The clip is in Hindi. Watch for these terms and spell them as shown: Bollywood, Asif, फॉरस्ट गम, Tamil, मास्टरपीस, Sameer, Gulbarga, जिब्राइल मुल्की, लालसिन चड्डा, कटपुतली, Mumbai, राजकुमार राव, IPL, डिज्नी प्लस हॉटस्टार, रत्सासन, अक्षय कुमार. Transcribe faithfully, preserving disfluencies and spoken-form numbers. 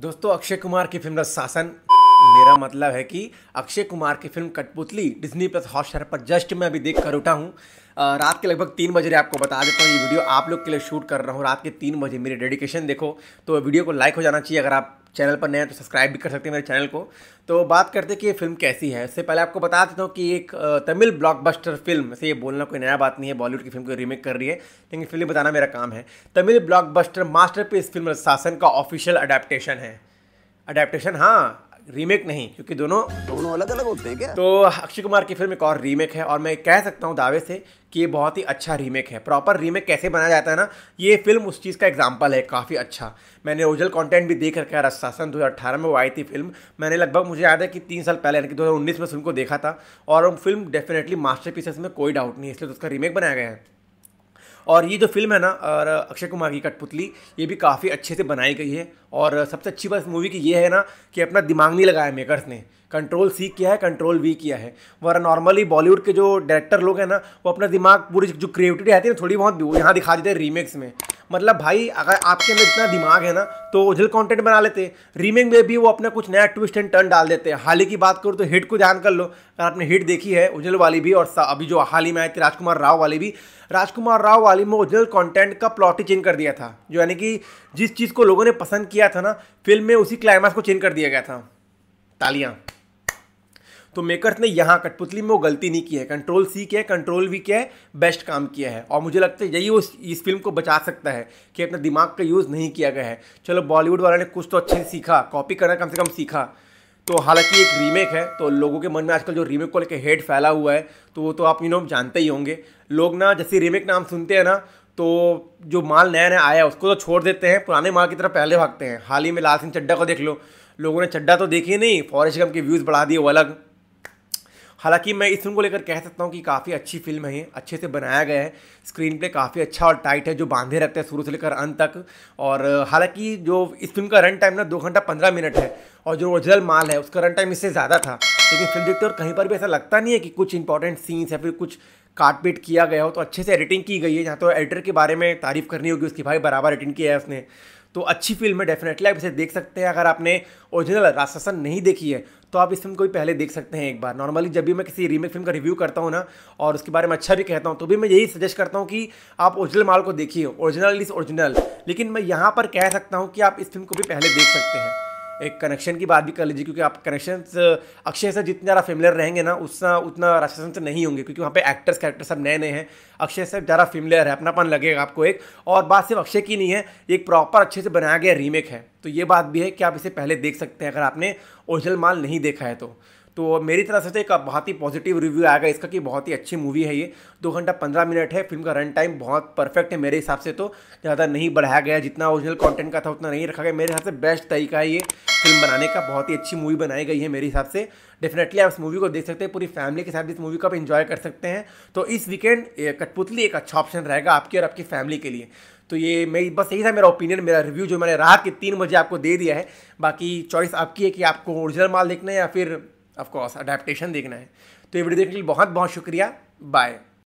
दोस्तों, अक्षय कुमार की फिल्म रत्सासन, मेरा मतलब है कि अक्षय कुमार की film कटपुतली डिज्नी प्लस हॉटस्टार पर जस्ट मैं अभी देख कर उठा हूँ। रात के लगभग तीन बजे आपको बता देता हूँ, ये वीडियो आप लोग के लिए शूट कर रहा हूँ रात के तीन बजे। मेरी डेडिकेशन देखो। तो वीडियो को लाइक हो जाना चाहिए, अगर आप चैनल पर नए हैं तो सब्सक्राइब भी कर सकते हैं मेरे चैनल को। तो बात करते हैं कि ये फिल्म कैसी है। इससे पहले आपको बता देता हूँ कि एक तमिल ब्लॉकबस्टर फिल्म से, ये बोलना कोई नया बात नहीं है, बॉलीवुड की फिल्म को रीमेक कर रही है, लेकिन फिल्म बताना मेरा काम है। Tamil blockbuster मास्टरपीस film रत्सासन का ऑफिशियल अडेप्टेशन है। अडेप्टेशन, हाँ, रीमेक नहीं, क्योंकि दोनों दोनों अलग अलग होते हैं क्या। तो अक्षय कुमार की फिल्म एक और रीमेक है, और मैं कह सकता हूँ दावे से कि ये बहुत ही अच्छा रीमेक है। प्रॉपर रीमेक कैसे बनाया जाता है ना, ये फिल्म उस चीज़ का एग्जांपल है काफ़ी अच्छा। मैंने ओरिजिनल कंटेंट भी देख रखा है। रत्सासन दो हज़ार अठारह में वो आई थी फिल्म। मैंने लगभग, मुझे याद है कि तीन साल पहले यानी कि दो हज़ार उन्नीस में फिल्म को देखा था, और वो फिल्म डेफिनेटली मास्टरपीस है, इसमें कोई डाउट नहीं है, इसलिए तो उसका रीमेक बनाया गया है। और ये जो फिल्म है ना, और अक्षय कुमार की कठपुतली, ये भी काफ़ी अच्छे से बनाई गई है। और सबसे अच्छी बात इस मूवी की ये है ना कि अपना दिमाग नहीं लगाया मेकर्स ने, कंट्रोल सी किया है, कंट्रोल वी किया है। वरना नॉर्मली बॉलीवुड के जो डायरेक्टर लोग हैं ना, वो अपना दिमाग पूरी जो क्रिएटिविटी आती है ना थोड़ी बहुत, वो यहाँ दिखा देते हैं रीमेक्स में। मतलब भाई, अगर आपके अंदर इतना दिमाग है ना तो ओरिजिनल कंटेंट बना लेते, रीमेक में भी वो अपना कुछ नया ट्विस्ट एंड टर्न डाल देते हैं। हाल ही की बात करूँ तो हिट को ध्यान कर लो, अगर आपने हिट देखी है ओरिजिनल वाली भी, और अभी जो हाल ही में आई थी राजकुमार राव वाली भी, राजकुमार राव वाली में ओरिजिनल कंटेंट का प्लॉट ही चेंज कर दिया था। जो यानी कि जिस चीज़ को लोगों ने पसंद किया था ना फिल्म में, उसी क्लाइमैक्स को चेंज कर दिया गया था। तालियाँ। तो मेकर्स ने यहाँ कठपुतली में वो गलती नहीं की है, कंट्रोल सी किया है, कंट्रोल भी किया है, बेस्ट काम किया है। और मुझे लगता है यही वो इस फिल्म को बचा सकता है कि अपने दिमाग का यूज़ नहीं किया गया है। चलो, बॉलीवुड वालों ने कुछ तो अच्छे से सीखा, कॉपी करना कम से कम सीखा। तो हालांकि एक रीमेक है, तो लोगों के मन में आजकल जो रीमेक को लेकर हेट फैला हुआ है, तो वो तो आप यू नो जानते ही होंगे। लोग ना जैसे रीमेक नाम सुनते हैं ना, तो जो माल नया नया आया है उसको तो छोड़ देते हैं, पुराने माल की तरफ पहले भागते हैं। हाल ही में लालसिन चड्डा को देख लो, लोगों ने चड्डा तो देखी नहीं, फॉरस्ट गम के व्यूज़ बढ़ा दिए वो अलग। हालांकि मैं इस फिल्म को लेकर कह सकता हूँ कि काफ़ी अच्छी फिल्म है, ये अच्छे से बनाया गया है, स्क्रीन प्ले काफ़ी अच्छा और टाइट है, जो बांधे रखते हैं शुरू से लेकर अंत तक। और हालांकि जो इस फिल्म का रन टाइम ना दो घंटा पंद्रह मिनट है, और जो ओरिजिनल माल है उसका रन टाइम इससे ज़्यादा था। लेकिन फिल्म देखते और कहीं पर भी ऐसा लगता नहीं है कि कुछ इंपॉर्टेंट सीन्स या फिर कुछ काटपीट किया गया हो। तो अच्छे से एडिटिंग की गई है, जहाँ तो एडिटर के बारे में तारीफ़ करनी होगी उसकी, भाई बराबर एडिटिंग किया है उसने। तो अच्छी फिल्म है, डेफिनेटली आप इसे देख सकते हैं। अगर आपने ओरिजिनल रत्सासन नहीं देखी है तो आप इस फिल्म को भी पहले देख सकते हैं एक बार। नॉर्मली जब भी मैं किसी रीमेक फिल्म का रिव्यू करता हूँ ना, और उसके बारे में अच्छा भी कहता हूँ, तो भी मैं यही सजेस्ट करता हूँ कि आप ओरिजिनल माल को देखिए, ओरिजिनल इज़ ओरिजिनल। लेकिन मैं यहाँ पर कह सकता हूँ कि आप इस फिल्म को भी पहले देख सकते हैं। एक कनेक्शन की बात भी कर लीजिए, क्योंकि आप कनेक्शन अक्षय से जितने ज़्यादा फेमिलियर रहेंगे ना उससे उतना रत्सासन से नहीं होंगे, क्योंकि वहाँ पे एक्टर्स कैरेक्टर्स सब नए नए हैं। अक्षय से ज़्यादा फेमिलियर है, अपनापन लगेगा आपको एक। और बात सिर्फ अक्षय की नहीं है, एक प्रॉपर अच्छे से बनाया गया रीमेक है, तो ये बात भी है कि आप इसे पहले देख सकते हैं अगर आपने ओरिजिनल माल नहीं देखा है। तो तो मेरी तरफ से तो एक बहुत ही पॉजिटिव रिव्यू आएगा इसका कि बहुत ही अच्छी मूवी है ये। दो घंटा पंद्रह मिनट है, फिल्म का रन टाइम बहुत परफेक्ट है मेरे हिसाब से। तो ज़्यादा नहीं बढ़ाया गया, जितना ओरिजिनल कंटेंट का था उतना नहीं रखा गया। मेरे हिसाब से बेस्ट तरीका है ये फिल्म बनाने का, बहुत ही अच्छी मूवी बनाई गई है मेरे हिसाब से। डेफिनेटली आप इस मूवी को देख सकते हैं, पूरी फैमिली के साथ इस मूवी को आप इन्जॉय कर सकते हैं। तो इस वीकेंड कठपुतली एक अच्छा ऑप्शन रहेगा आपकी और आपकी फैमिली के लिए। तो ये मेरी बस यही था मेरा ओपिनियन, मेरा रिव्यू जो मैंने रात के तीन बजे आपको दे दिया है। बाकी चॉइस आपकी है कि आपको ओरिजिनल माल देखना है या फिर ऑफ कोर्स अडेप्टेशन देखना है। तो ये वीडियो देखने के लिए बहुत बहुत शुक्रिया, बाय।